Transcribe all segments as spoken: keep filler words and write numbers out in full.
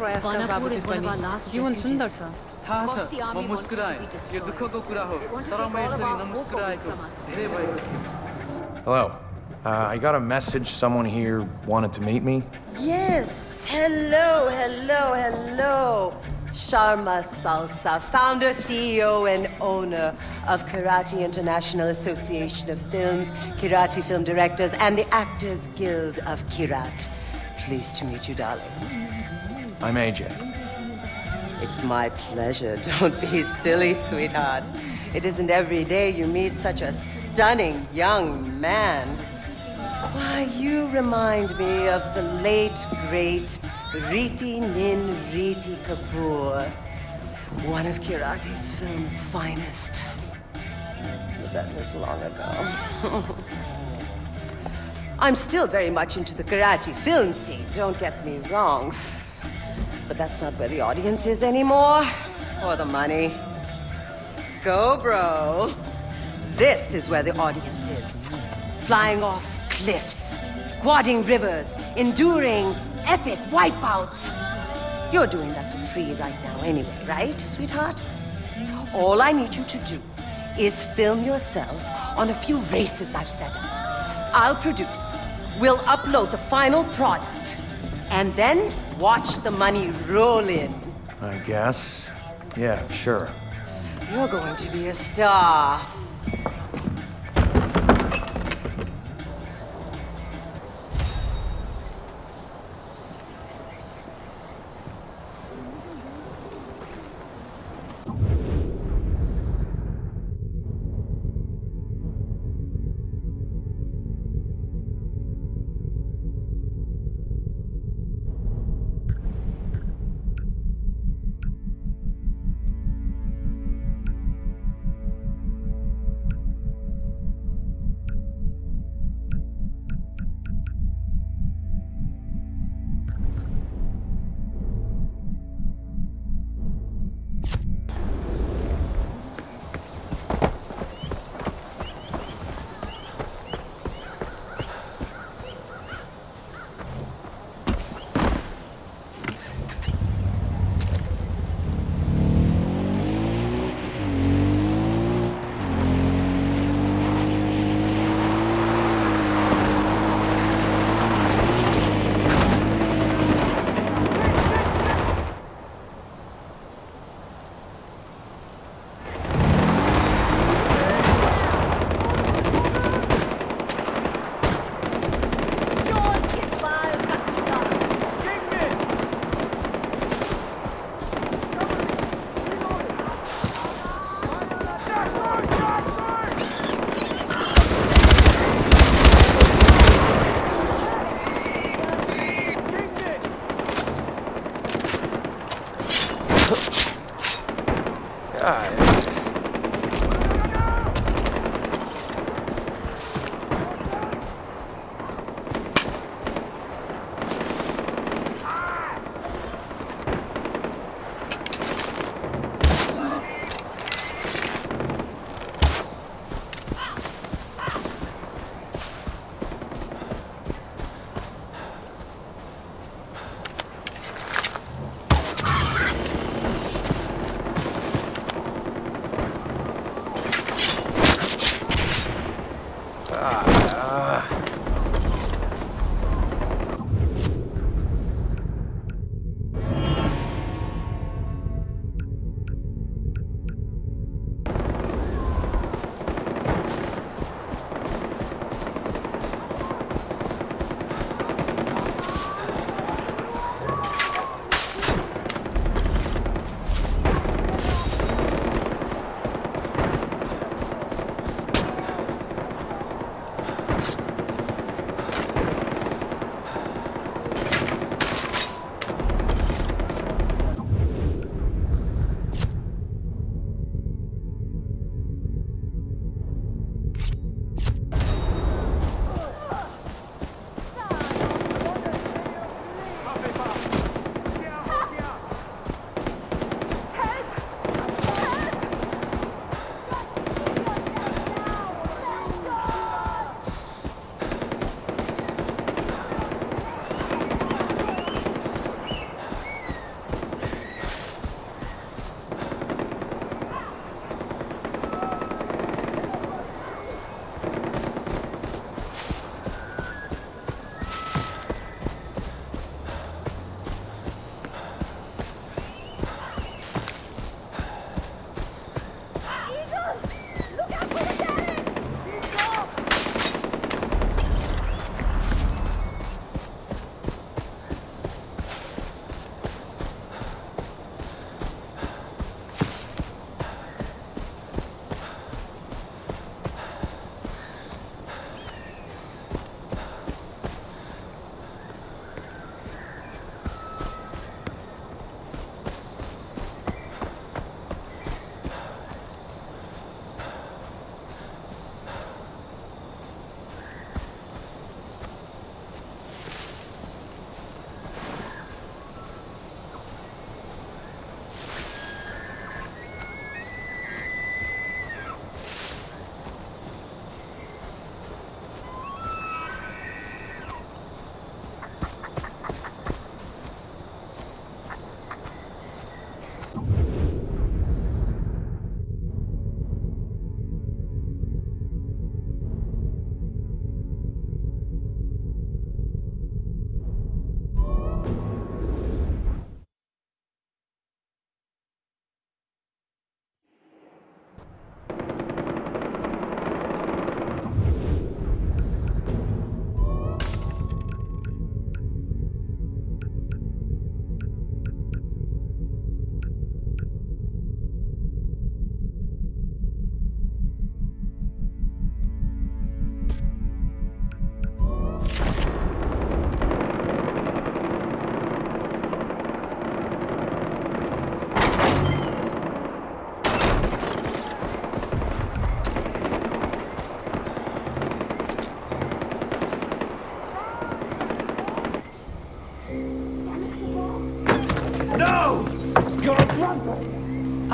प्रयास का बाबूजी बनी जीवन सुंदर था था सर वो मुस्कुराए ये दुखों को कुरा हो तरह मैं इसलिए न मुस्कुराए को धीरे भाई Hello, uh, I got a message. Someone here wanted to meet me. Yes, hello, hello, hello. Sharma Salsa, founder, C E O, and owner of Kirati International Association of Films, Kirati Film Directors, and the Actors Guild of Kirat. Pleased to meet you, darling. I'm Ajay. It's my pleasure. Don't be silly, sweetheart. It isn't every day you meet such a stunning young man. Why, you remind me of the late, great Riti Nin Riti Kapoor, one of Kirati's film's finest. But that was long ago. I'm still very much into the Kirati film scene, don't get me wrong. But that's not where the audience is anymore, or the money. Go, bro. This is where the audience is. Flying off cliffs, quadding rivers, enduring epic wipeouts. You're doing that for free right now anyway, right, sweetheart? All I need you to do is film yourself on a few races I've set up. I'll produce. We'll upload the final product. And then watch the money roll in. I guess. Yeah, sure. You're going to be a star.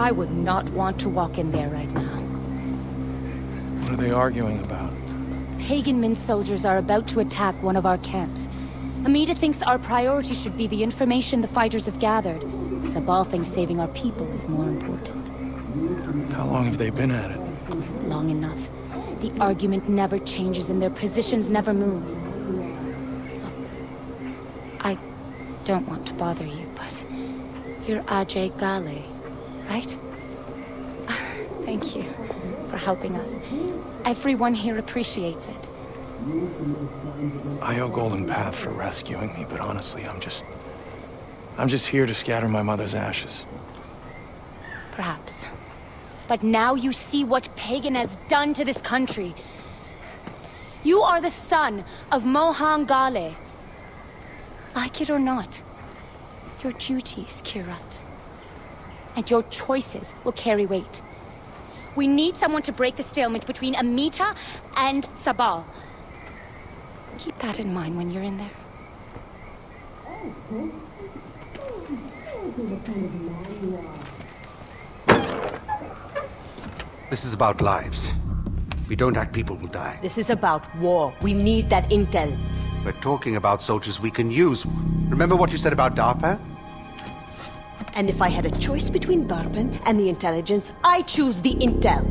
I would not want to walk in there right now. What are they arguing about? Pagan Min soldiers are about to attack one of our camps. Amita thinks our priority should be the information the fighters have gathered. Sabal thinks saving our people is more important. How long have they been at it? Long enough. The argument never changes and their positions never move. Look, I don't want to bother you, but you're Ajay Ghale, right? Thank you for helping us. Everyone here appreciates it. I owe Golden Path for rescuing me, but honestly, I'm just... I'm just here to scatter my mother's ashes. Perhaps. But now you see what Pagan has done to this country. You are the son of Mohan Ghale. Like it or not, your duty is Kirat. And your choices will carry weight. We need someone to break the stalemate between Amita and Sabal. Keep that in mind when you're in there. This is about lives. We don't act, people will die. This is about war. We need that intel. We're talking about soldiers we can use. Remember what you said about DARPA? And if I had a choice between Darpan and the intelligence, I choose the intel.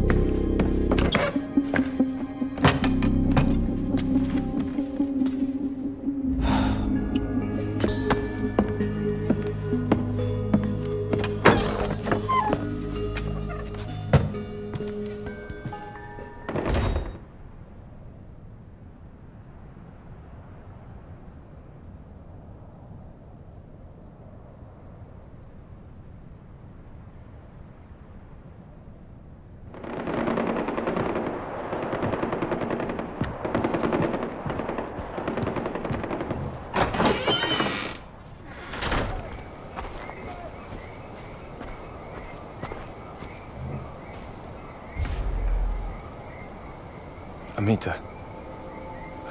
Amita,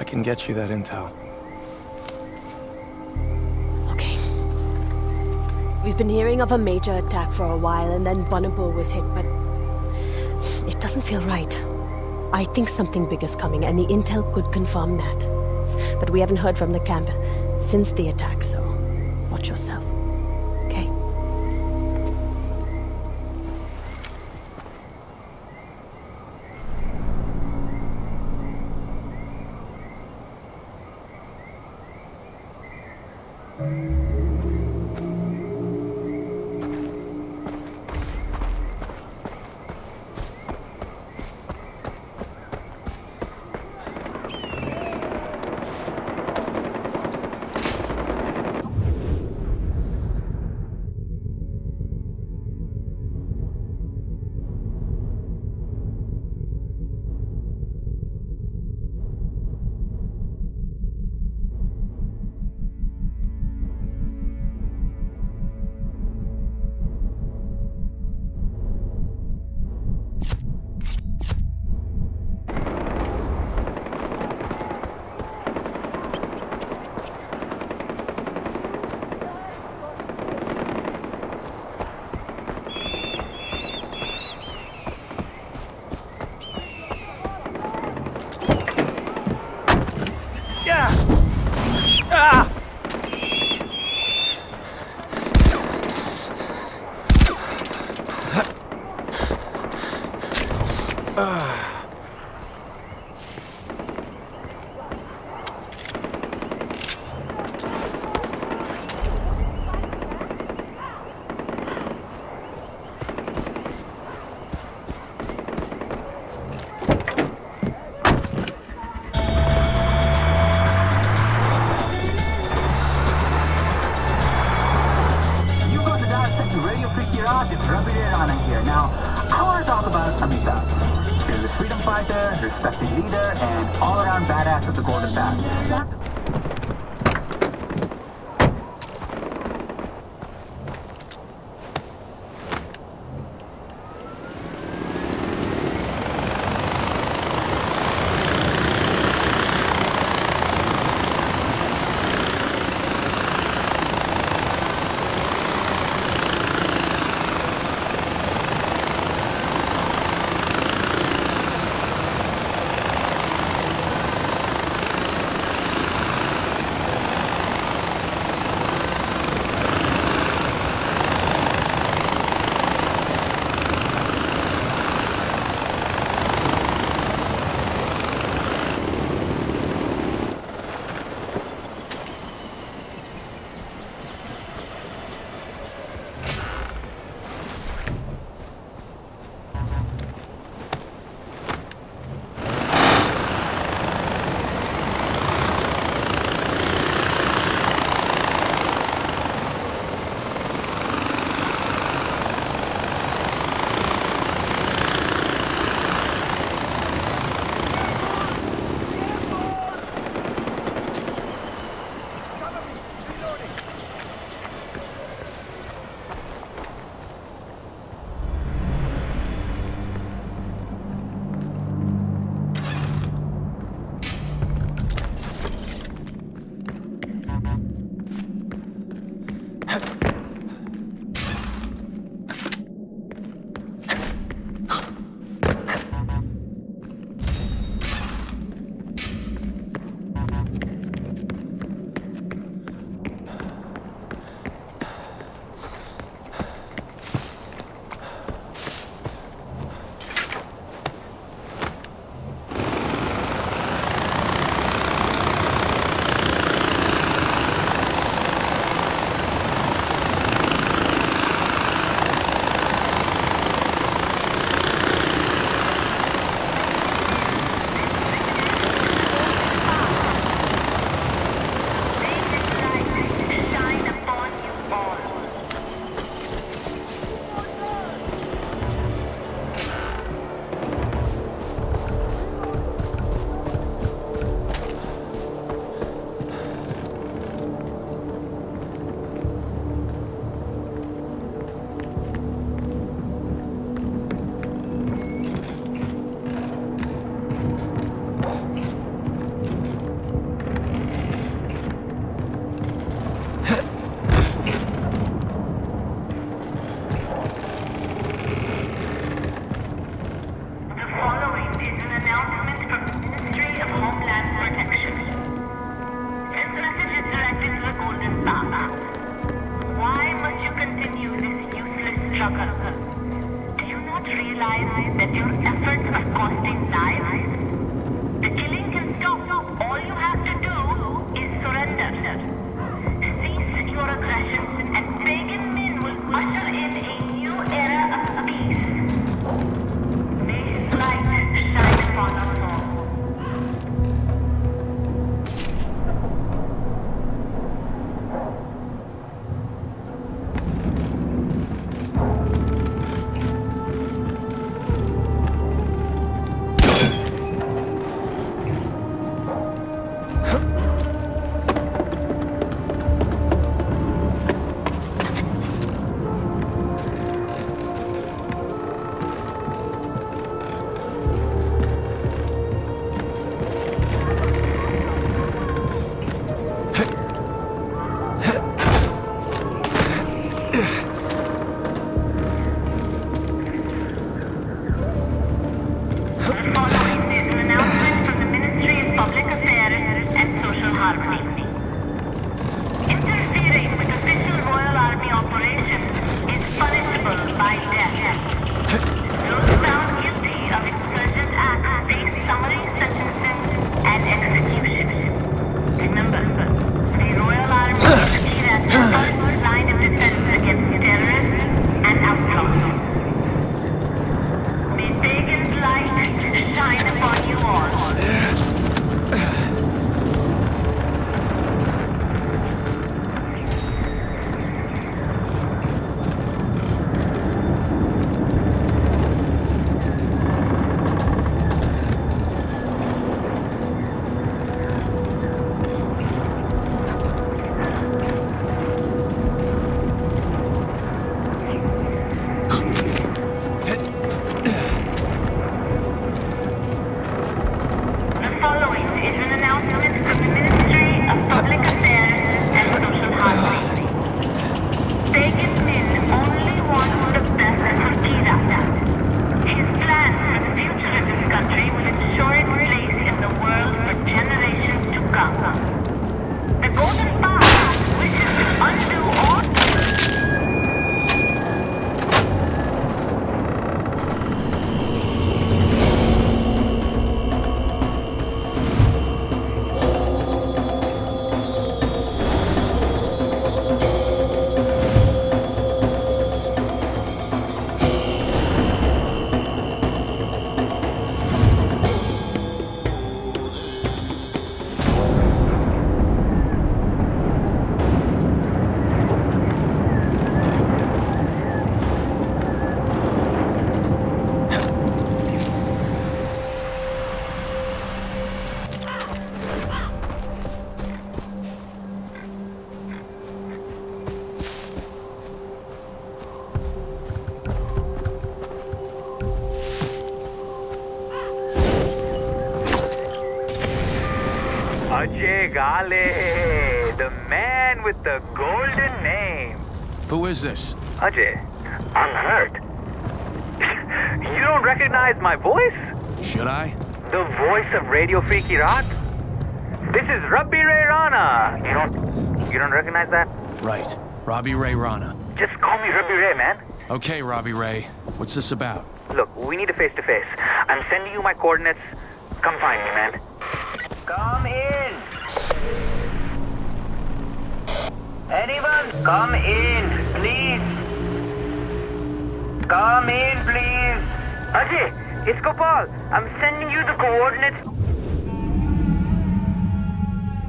I can get you that intel. Okay. We've been hearing of a major attack for a while, and then Bonobo was hit, but it doesn't feel right. I think something big is coming, and the intel could confirm that. But we haven't heard from the camp since the attack, so watch yourself. realize that your efforts are costing lives, the killing can stop. All you have to do is surrender. Cease your aggression, and Pagan Min will usher in a new era of peace. May his light shine upon us all. Ajay Ghale, the man with the golden name. Who is this? Ajay, I'm hurt. You don't recognize my voice? Should I? The voice of Radio Free Kyrat? This is Robbie Ray Rana. You don't, you don't recognize that? Right, Robbie Ray Rana. Just call me Robbie Ray, man. Okay, Robbie Ray. What's this about? Look, we need a face-to-face. I'm sending you my coordinates. Come find me, man. Come in. Anyone, come in, please. Come in, please. Ajay, it's Kopal. I'm sending you the coordinates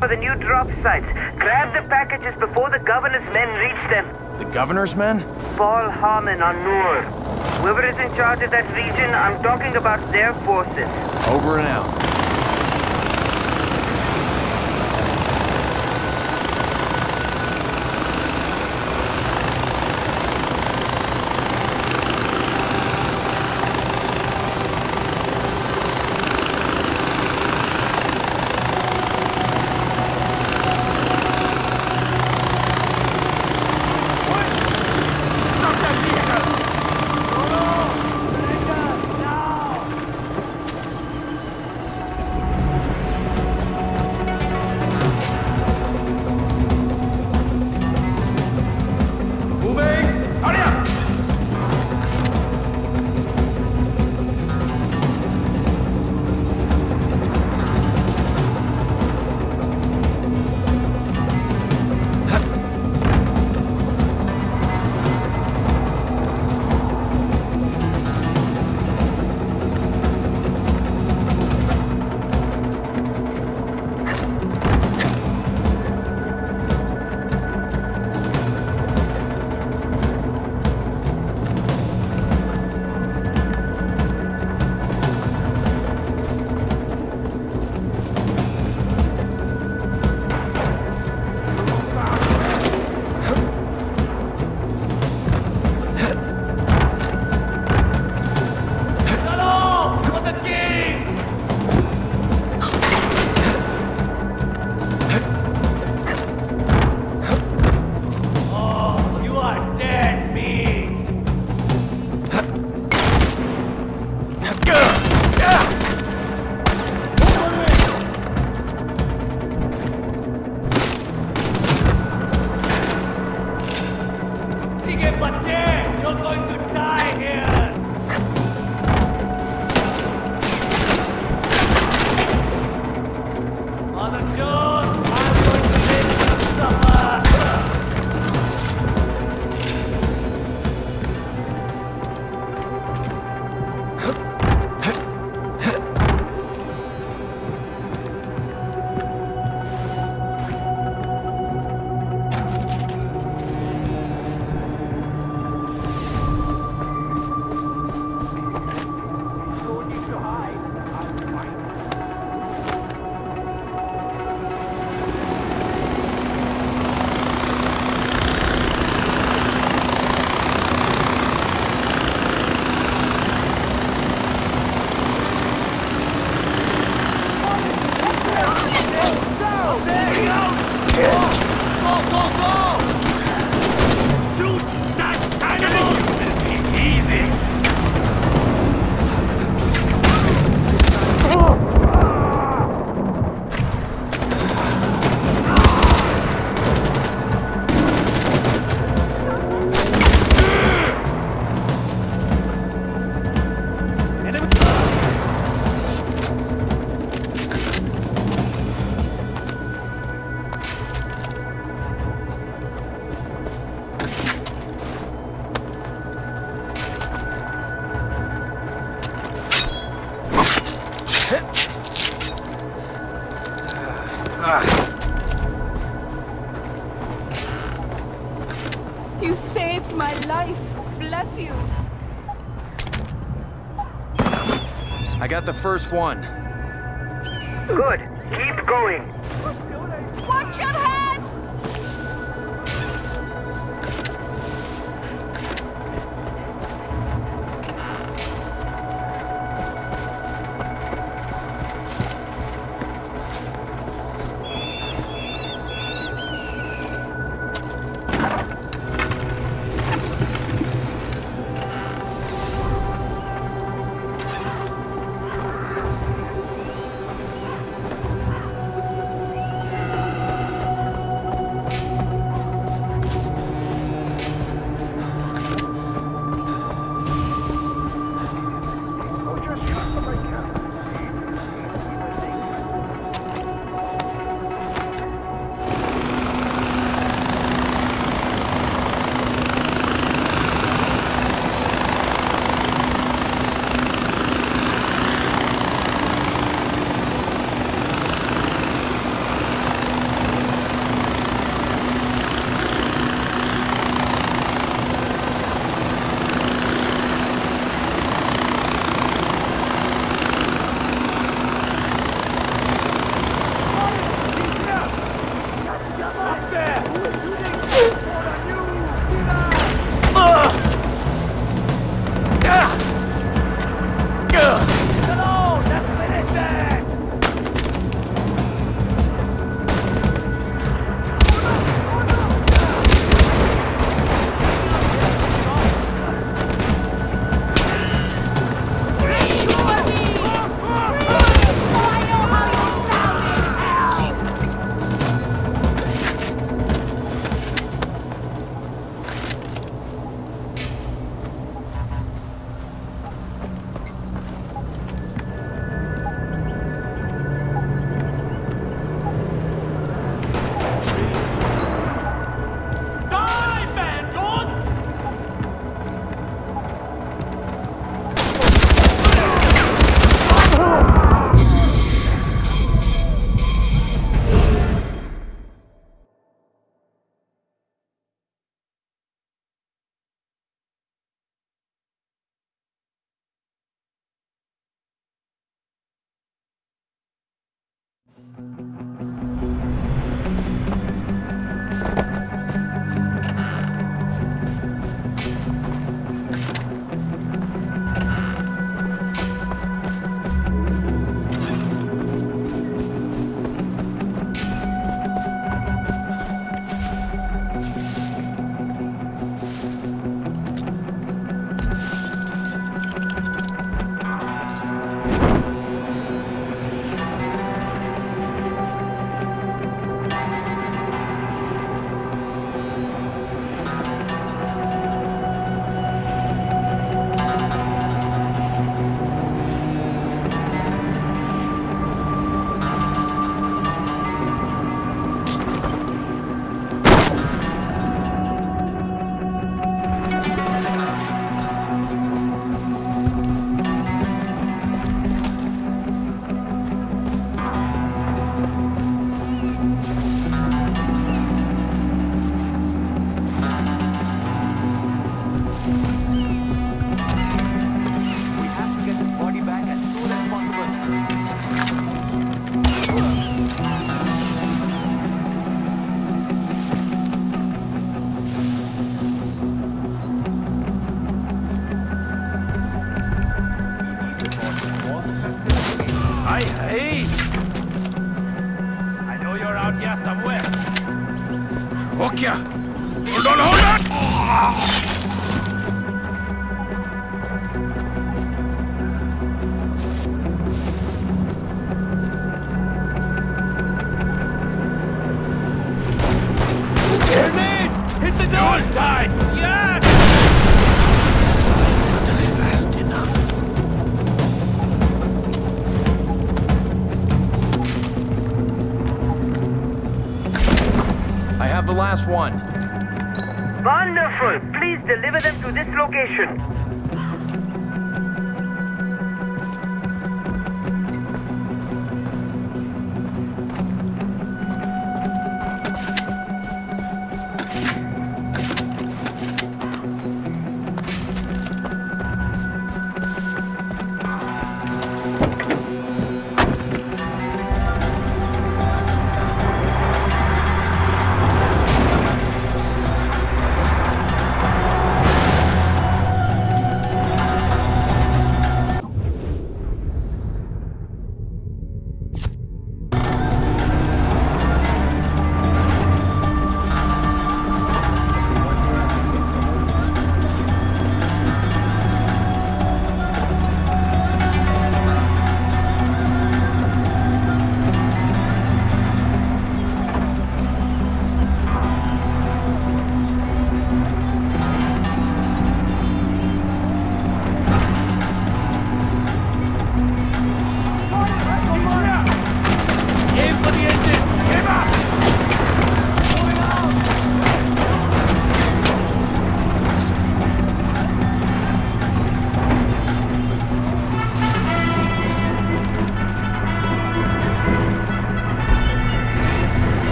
for the new drop sites. Grab the packages before the governor's men reach them. The governor's men? Paul Harmon on Noor. Whoever is in charge of that region, I'm talking about their forces. Over and out. The first one. Good. Keep going. Watch your head! Hi, hey! I know you're out here somewhere. Okay. Hold on, hold on! Oh. Hit me! Hit the door! You'll die! Yeah! The last one. Wonderful. Please deliver them to this location.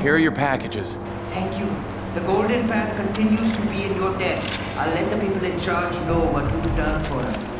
Here are your packages. Thank you. The Golden Path continues to be in your debt. I'll let the people in charge know what you done for us.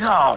Oh.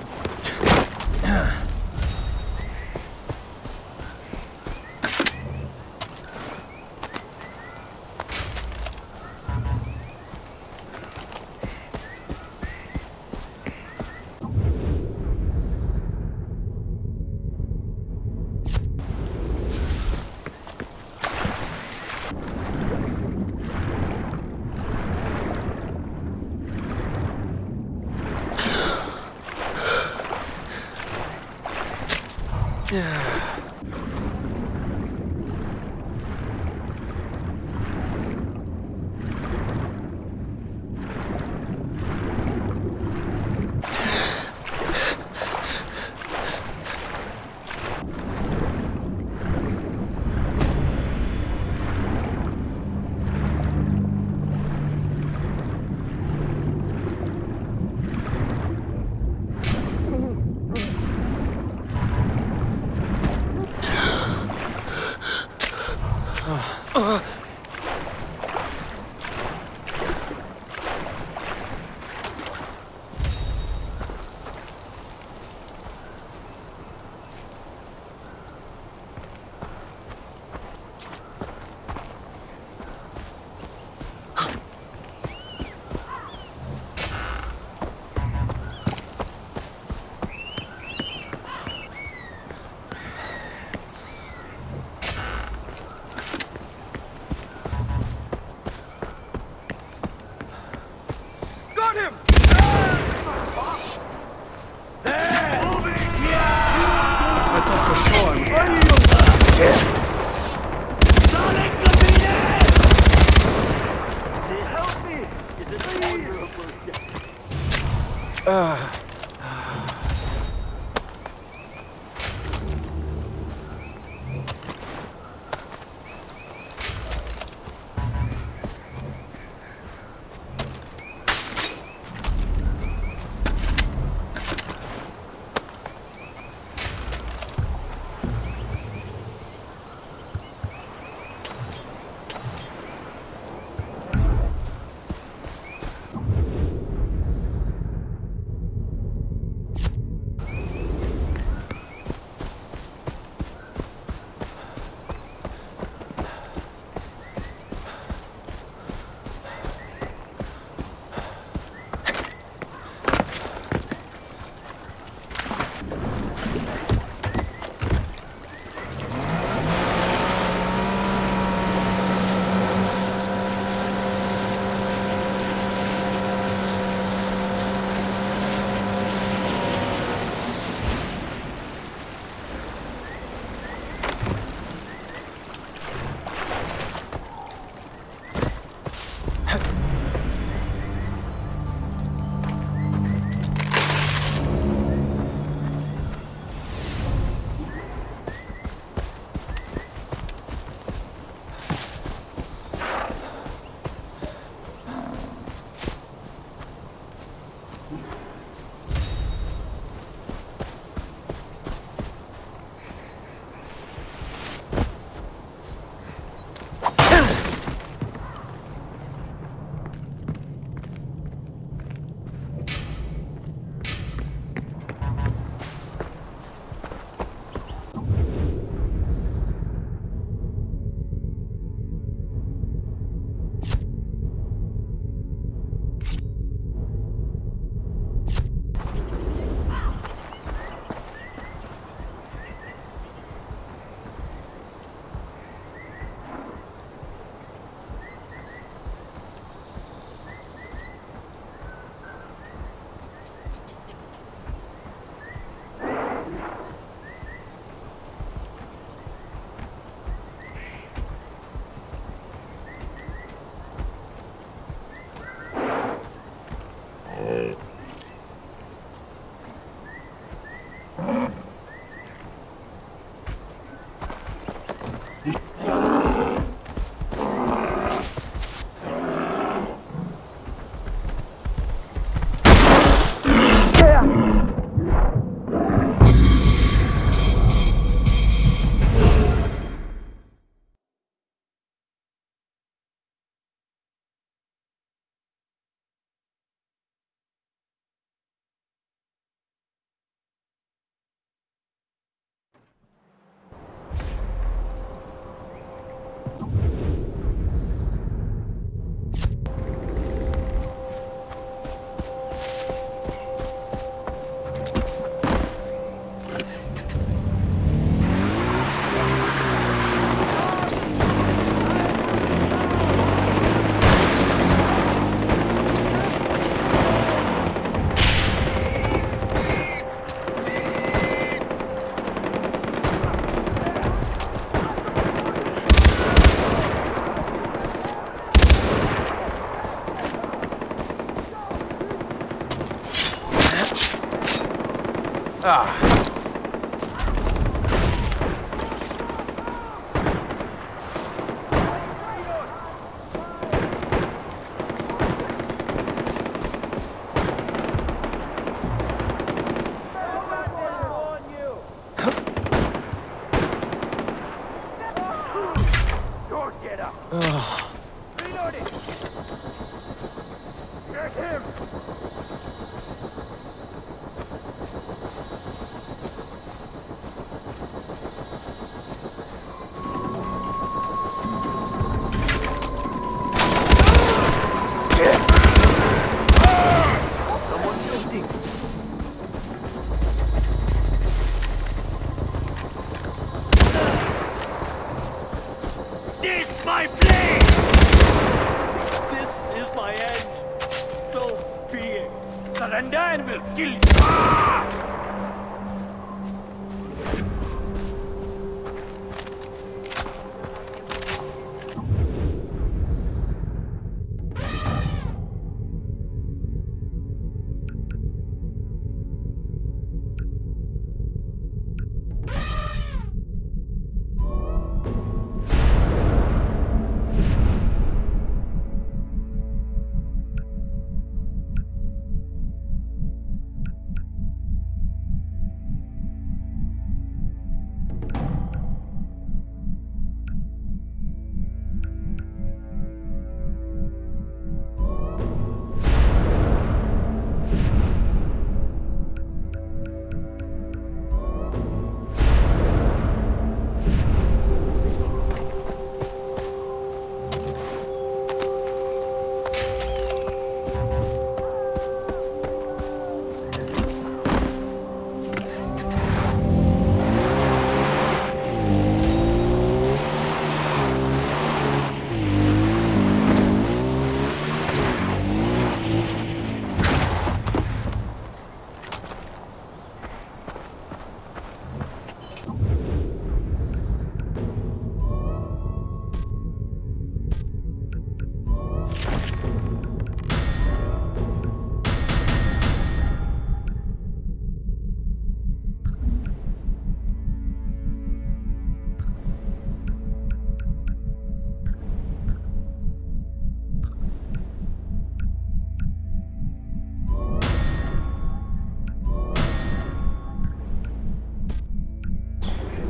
Salsa.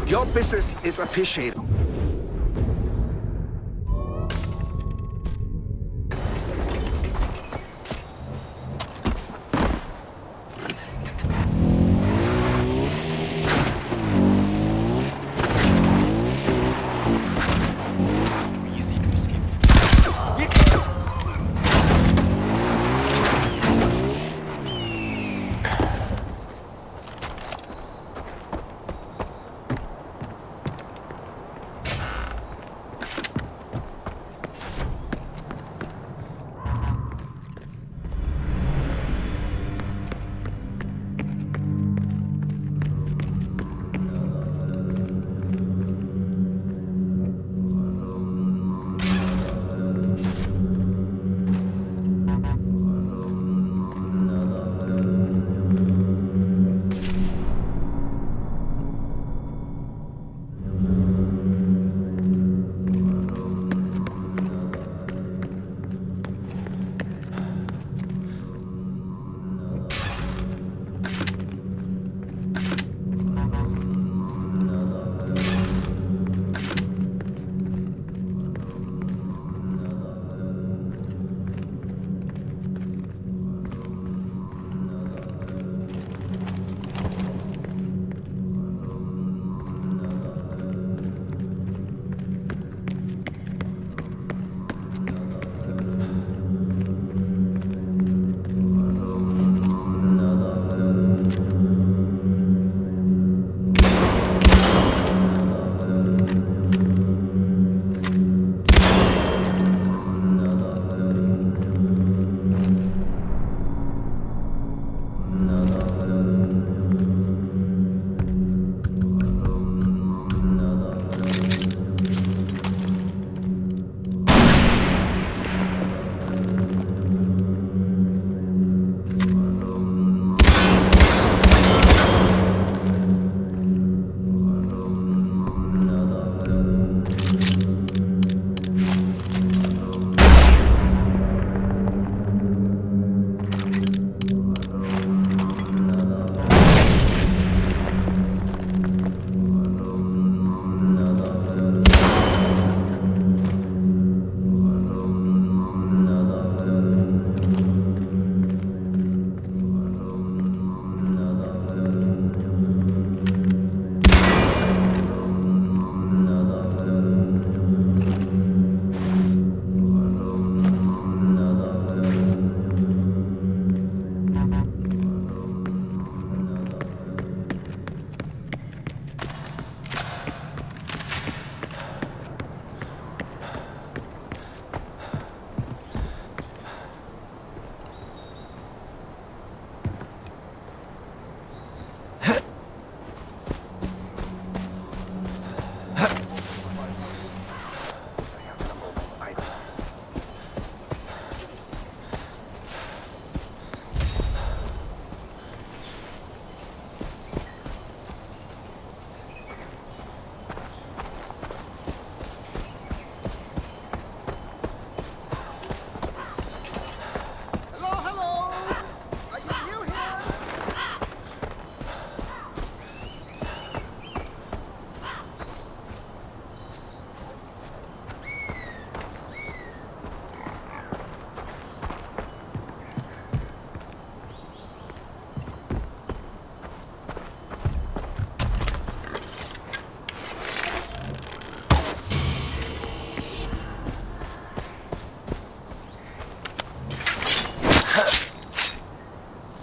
Your business is appreciated.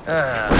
Uh.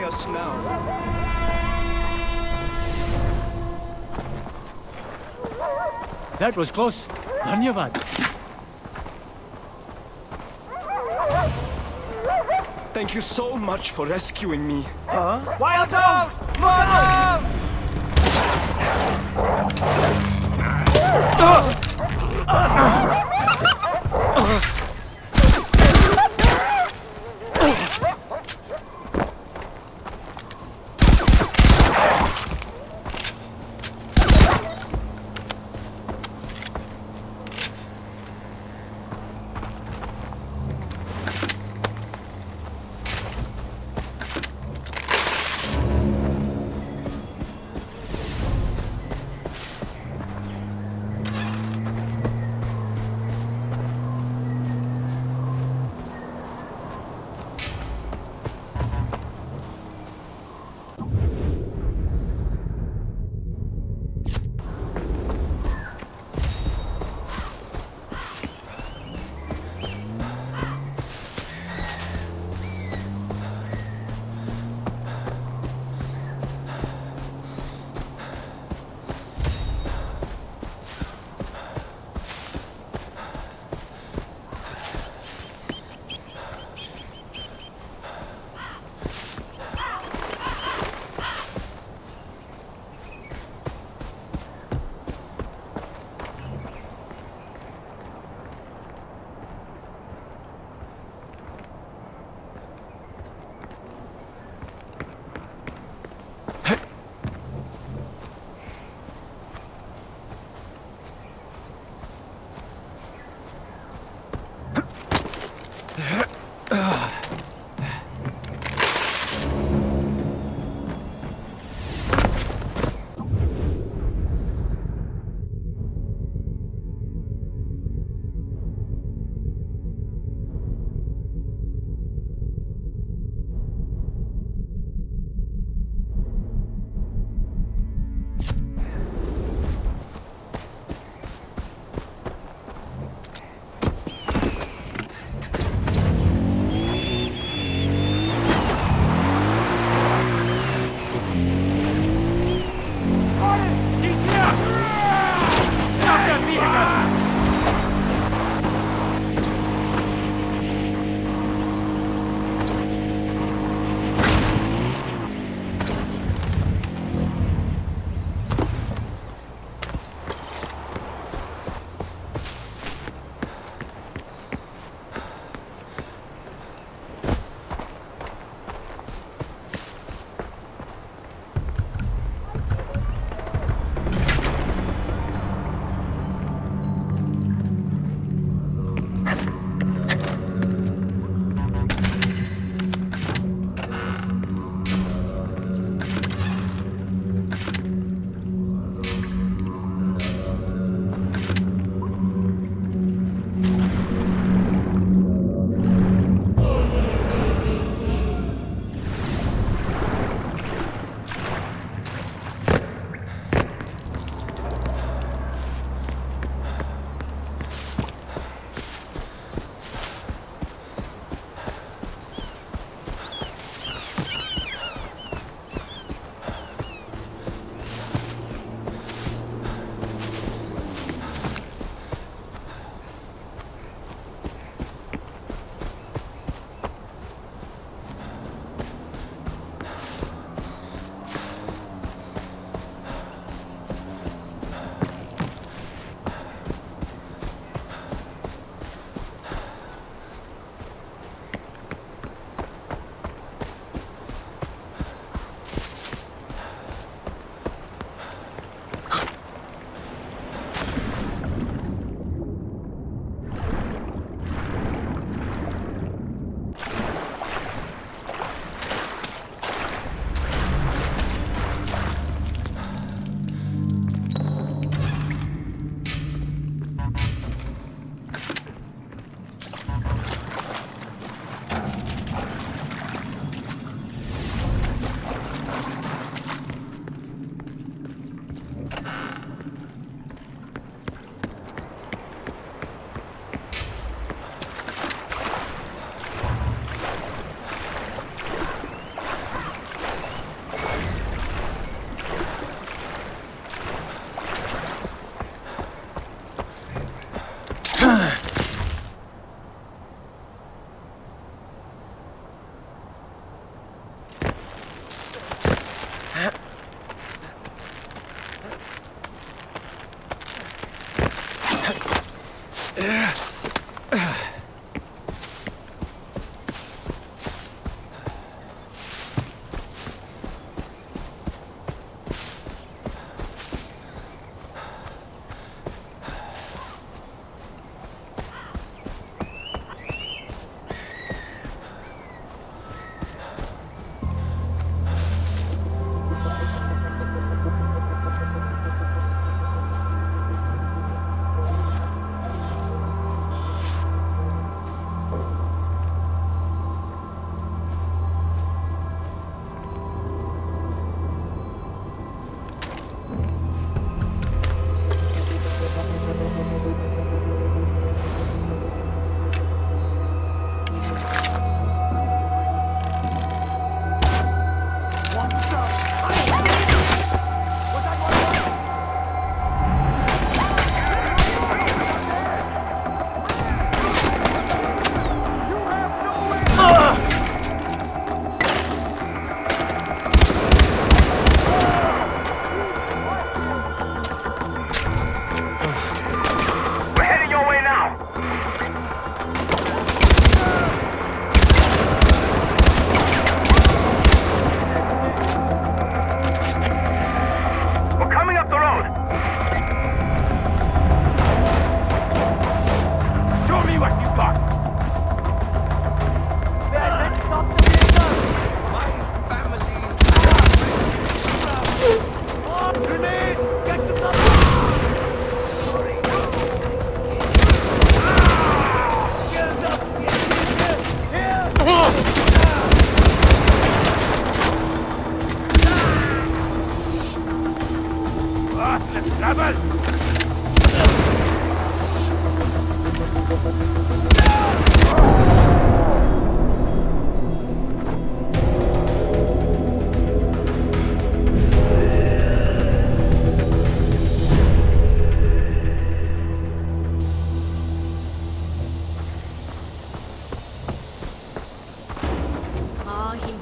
by us now. That was close. Dhanyavad. Thank you so much for rescuing me. Huh? Wild dogs! Murder!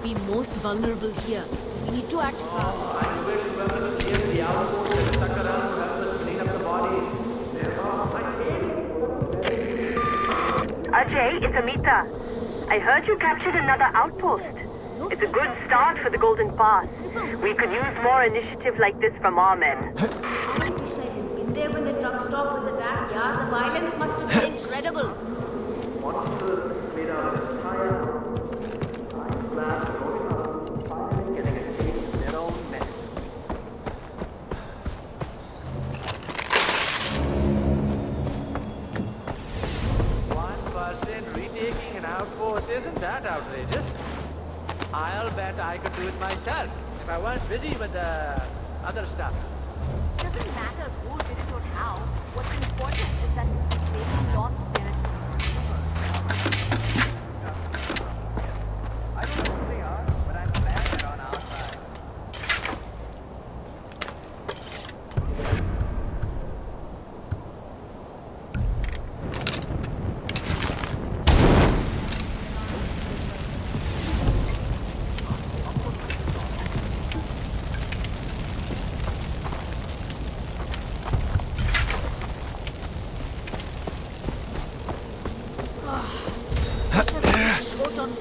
be most vulnerable here. We need to act fast. Oh, I wish members here in the outer court had stuck around to help us clean up the bodies. They're all like Ajay, it's Amita. I heard you captured another outpost. It's a good start for the Golden Path. We could use more initiative like this from our men. I wish I had been there when the truck stop was attacked. Yeah, the violence must have been incredible. Monsters made out of fire. I'm glad going out of fire and getting a change in their own men. One person retaking an outpost, isn't that outrageous? I'll bet I could do it myself if I weren't busy with the other stuff. Doesn't matter who did it or how. What's important is that they have lost their I don't know who they are, but I'm glad they're on our side.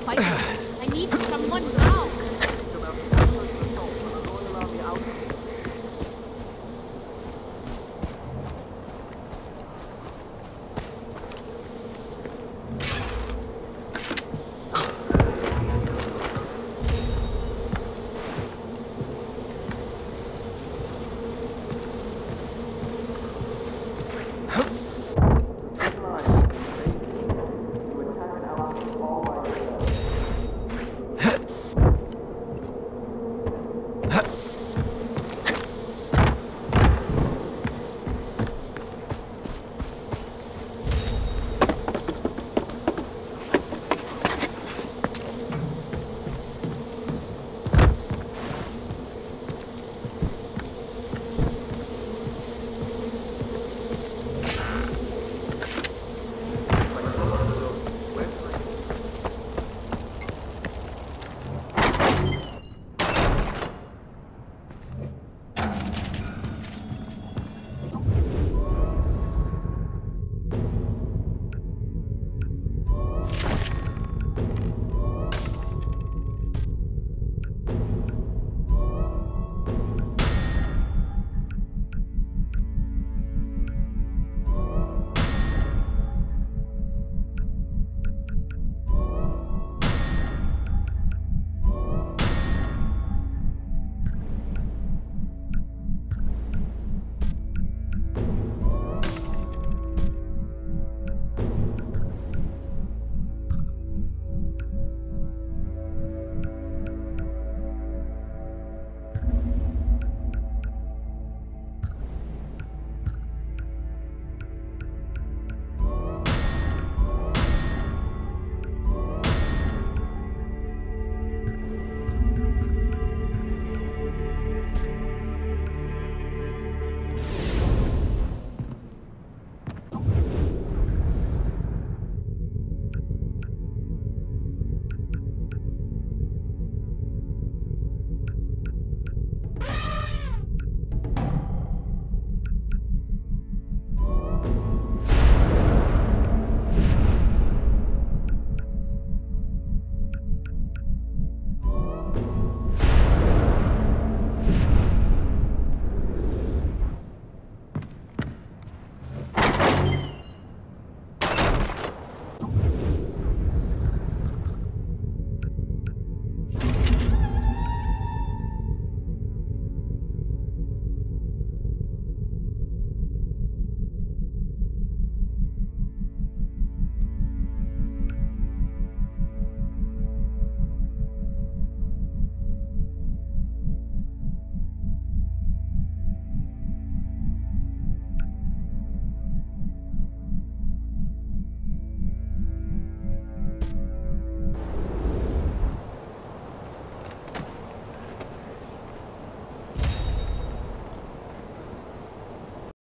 I need someone.